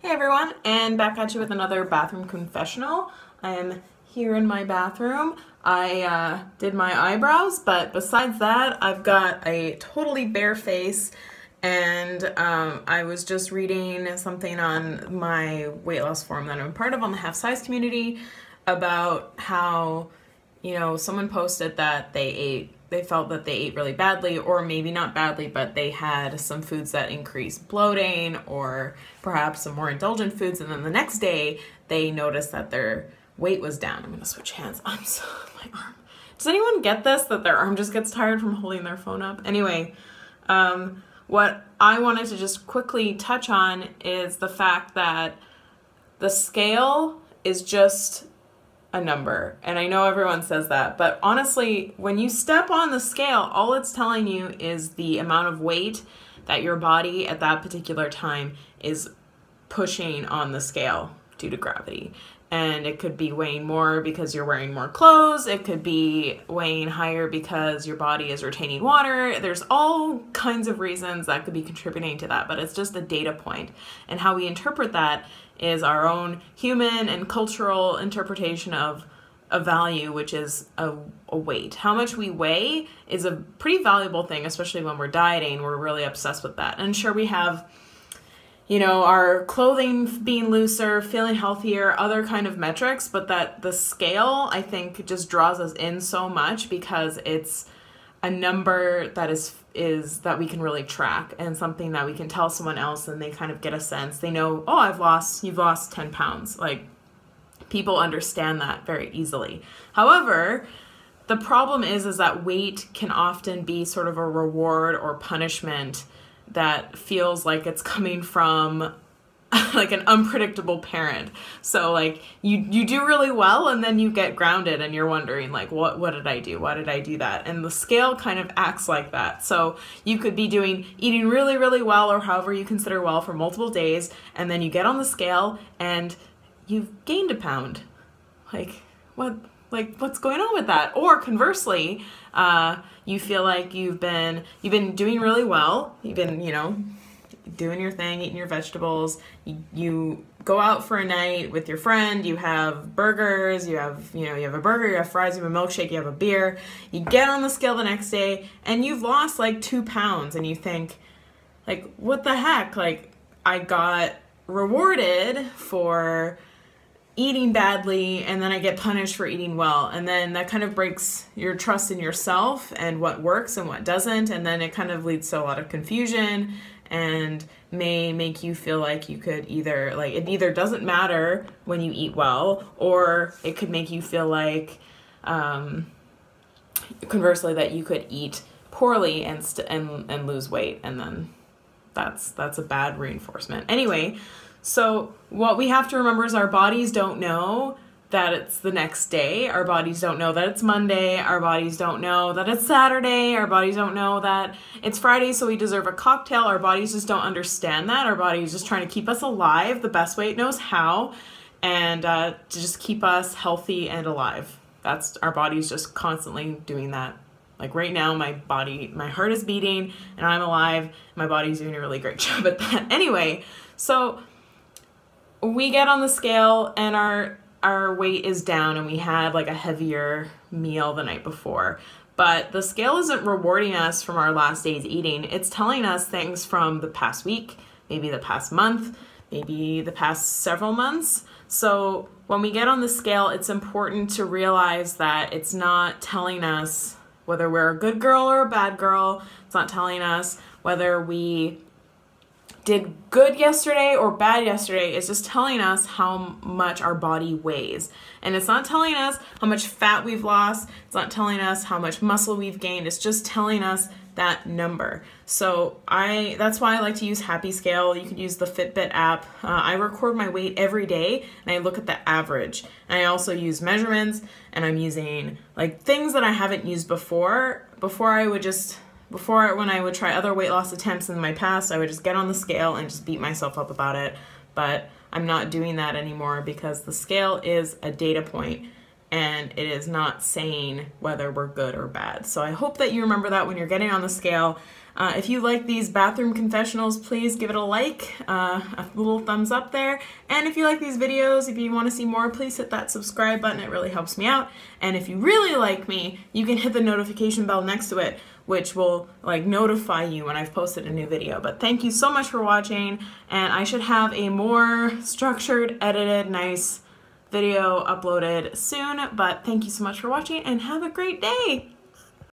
Hey everyone, and back at you with another bathroom confessional. I am here in my bathroom. I did my eyebrows, but besides that, I've got a totally bare face, and I was just reading something on my weight loss forum that I'm part of on the Half Size community about how, you know, someone posted that they felt that they ate really badly, or maybe not badly, but they had some foods that increased bloating or perhaps some more indulgent foods, and then the next day they noticed that their weight was down. I'm gonna switch hands. My arm. Does anyone get this, that their arm just gets tired from holding their phone up? Anyway, what I wanted to just quickly touch on is the fact that the scale is just a number, and I know everyone says that, but honestly, when you step on the scale, all it's telling you is the amount of weight that your body at that particular time is pushing on the scale due to gravity. And it could be weighing more because you're wearing more clothes, it could be weighing higher because your body is retaining water. There's all kinds of reasons that could be contributing to that, but it's just a data point. And how we interpret that is our own human and cultural interpretation of a value, which is a weight. How much we weigh is a pretty valuable thing, especially when we're dieting. We're really obsessed with that. And sure, we have, you know, our clothing being looser, feeling healthier, other kind of metrics, but that the scale, I think, just draws us in so much because it's a number that is that we can really track, and something that we can tell someone else and they kind of get a sense. They know, oh, you've lost 10 pounds. Like, people understand that very easily. However, the problem is that weight can often be sort of a reward or punishment that feels like it's coming from like an unpredictable parent. So like you do really well, and then you get grounded and you're wondering like, what did I do? Why did I do that? And the scale kind of acts like that. So you could be eating really, really well, or however you consider well, for multiple days, and then you get on the scale and you've gained a pound. Like, what's going on with that? Or conversely, you feel like you've been doing really well. You've been, you know, doing your thing, eating your vegetables. You go out for a night with your friend, you have burgers, you have a burger, you have fries, you have a milkshake, you have a beer. You get on the scale the next day and you've lost like 2 pounds, and you think like, what the heck? Like, I got rewarded for eating badly, and then I get punished for eating well. And then that kind of breaks your trust in yourself and what works and what doesn't. And then it kind of leads to a lot of confusion and may make you feel like you could either, like, it either doesn't matter when you eat well, or it could make you feel like, conversely, that you could eat poorly and lose weight. And then that's a bad reinforcement. Anyway, so what we have to remember is our bodies don't know that it's the next day. Our bodies don't know that it's Monday. Our bodies don't know that it's Saturday. Our bodies don't know that it's Friday, so we deserve a cocktail. Our bodies just don't understand that. Our body's just trying to keep us alive the best way it knows how, and to just keep us healthy and alive. That's our body's just constantly doing that. Like right now, my heart is beating and I'm alive. My body's doing a really great job at that. Anyway, so we get on the scale and our weight is down, and we had like a heavier meal the night before. But the scale isn't rewarding us from our last day's eating. It's telling us things from the past week, maybe the past month, maybe the past several months. So when we get on the scale, it's important to realize that it's not telling us whether we're a good girl or a bad girl. It's not telling us whether we did good yesterday or bad yesterday. It's just telling us how much our body weighs. And it's not telling us how much fat we've lost. It's not telling us how much muscle we've gained. It's just telling us that number. So that's why I like to use Happy Scale. You can use the Fitbit app. I record my weight every day and I look at the average. And I also use measurements, and I'm using like things that I haven't used before. Before, when I would try other weight loss attempts in my past, I would just get on the scale and just beat myself up about it. But I'm not doing that anymore, because the scale is a data point and it is not saying whether we're good or bad. So I hope that you remember that when you're getting on the scale. If you like these bathroom confessionals, please give it a like, a little thumbs up there. And if you like these videos, if you want to see more, please hit that subscribe button. It really helps me out. And if you really like me, you can hit the notification bell next to it, which will like notify you when I've posted a new video. But thank you so much for watching, and I should have a more structured, edited, nice video uploaded soon. But thank you so much for watching, and have a great day.